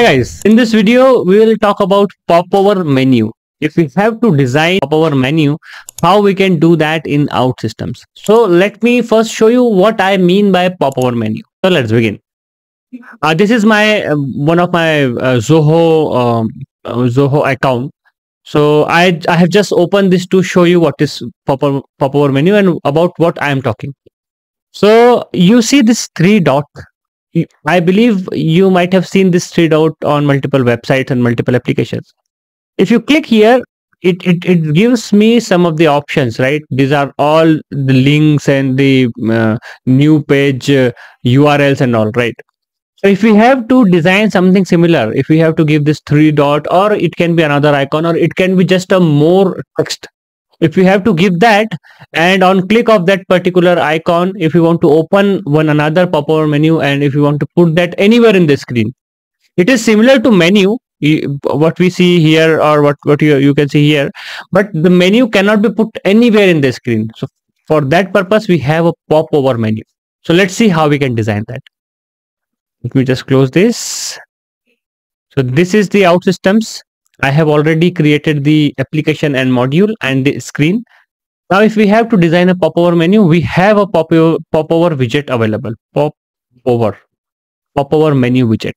Hi guys, in this video we will talk about popover menu. If we have to design popover menu, how we can do that in OutSystems. So let me first show you what I mean by popover menu. So let's begin. This is my one of my Zoho account. So I have just opened this to show you what is popover menu and about what I am talking. So you see this three dot. I believe you might have seen this three dot on multiple websites and multiple applications. If you click here, it gives me some of the options, right? These are all the links and the new page URLs and all, right? So if we have to design something similar, if we have to give this three dot, or it can be another icon, or it can be just a more text. If you have to give that and on click of that particular icon, if you want to open one another popover menu and if you want to put that anywhere in the screen, it is similar to menu, what we see here or what you can see here, but the menu cannot be put anywhere in the screen. So for that purpose, we have a popover menu. So let's see how we can design that. Let me just close this. So this is the OutSystems. I have already created the application and module and the screen. Now, if we have to design a popover menu, we have a popover widget available. Popover menu widget.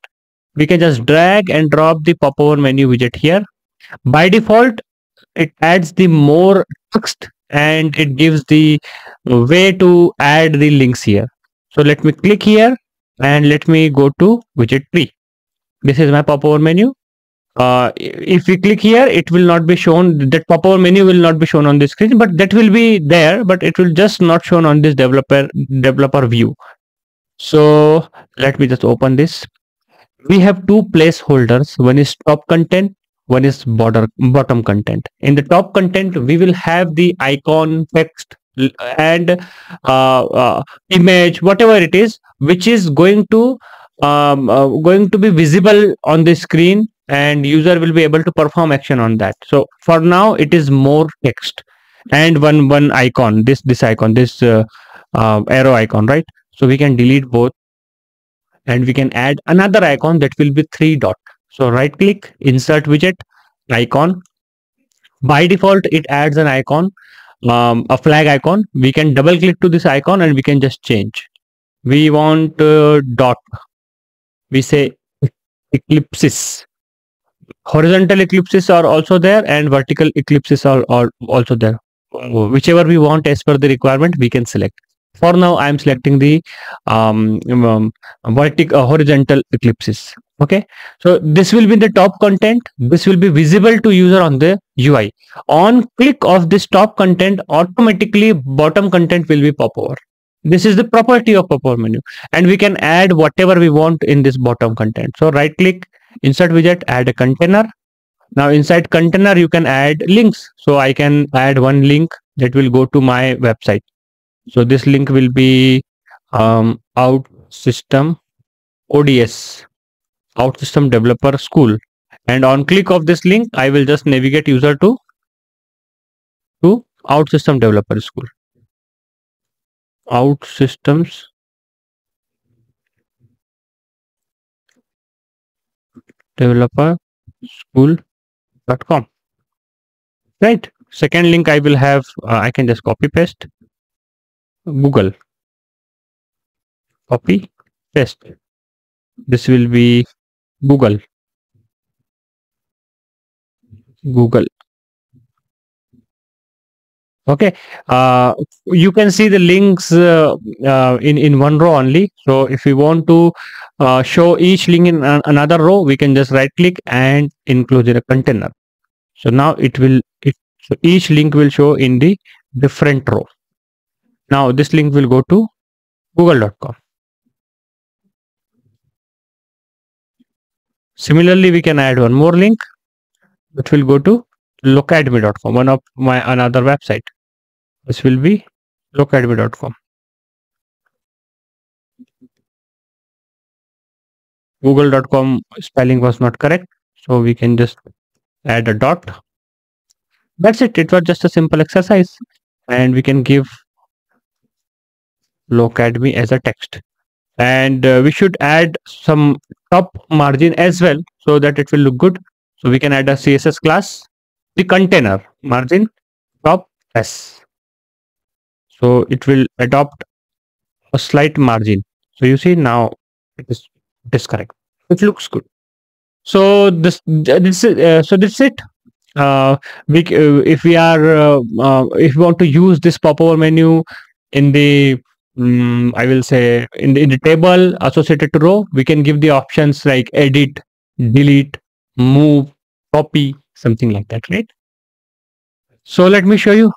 We can just drag and drop the popover menu widget here. By default, it adds the more text and it gives the way to add the links here. So let me click here and let me go to widget tree. This is my popover menu. If we click here, it will not be shown, that popover menu will not be shown on the screen, but that will be there, but it will just not shown on this developer view. So let me just open this. We have two placeholders. One is top content, one is bottom content. In the top content, we will have the icon, text and image, whatever it is, which is going to be visible on the screen and user will be able to perform action on that. So for now it is more text and one icon, this arrow icon, right? So we can delete both and we can add another icon that will be three dot. So right click, insert widget, icon. By default it adds an icon, a flag icon. We can double click to this icon and we can just change. We want dot, we say ellipsis. Horizontal ellipses are also there and vertical ellipses are also there. Whichever we want as per the requirement, we can select. For now, I am selecting the horizontal ellipses. Okay, so this will be the top content. This will be visible to user on the UI. On click of this top content, automatically bottom content will be popover. This is the property of popover menu, and we can add whatever we want in this bottom content. So right click, insert widget, add a container. Now inside container you can add links. So I can add one link that will go to my website. So this link will be OutSystems developer school, and on click of this link I will just navigate user to OutSystems developer school. OutSystems developer school.com, right? Second link I will have, I can just copy paste, Google, copy paste. This will be Google. Okay, you can see the links in one row only. So if we want to show each link in another row, we can just right click and include in a container. So now so each link will show in the different row. Now this link will go to google.com. Similarly, we can add one more link that will go to locademy.com, one of my another website. This will be locademy.com, google.com spelling was not correct, so we can just add a dot. That's it. It was just a simple exercise, and we can give locademy as a text, and we should add some top margin as well, so that it will look good. So we can add a CSS class, the container margin top s. So it will adopt a slight margin. So you see now it is correct. It looks good. So this is it. If we want to use this popover menu in the I will say in the table associated to row, we can give the options like edit, delete, move, copy, something like that, right? So let me show you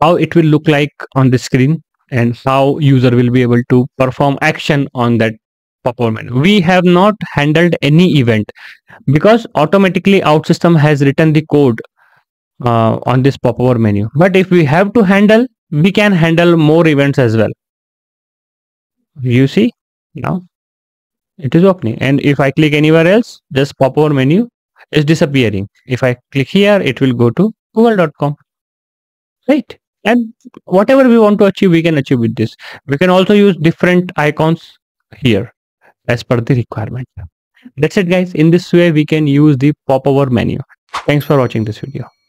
how it will look like on the screen and how user will be able to perform action on that popover menu. We have not handled any event because automatically OutSystems has written the code on this popover menu. But if we have to handle, we can handle more events as well. You see, now it is opening, and if I click anywhere else, this popover menu is disappearing. If I click here, it will go to google.com, right? And whatever we want to achieve, we can achieve with this. We can also use different icons here as per the requirement. That's it, guys. In this way, we can use the popover menu. Thanks for watching this video.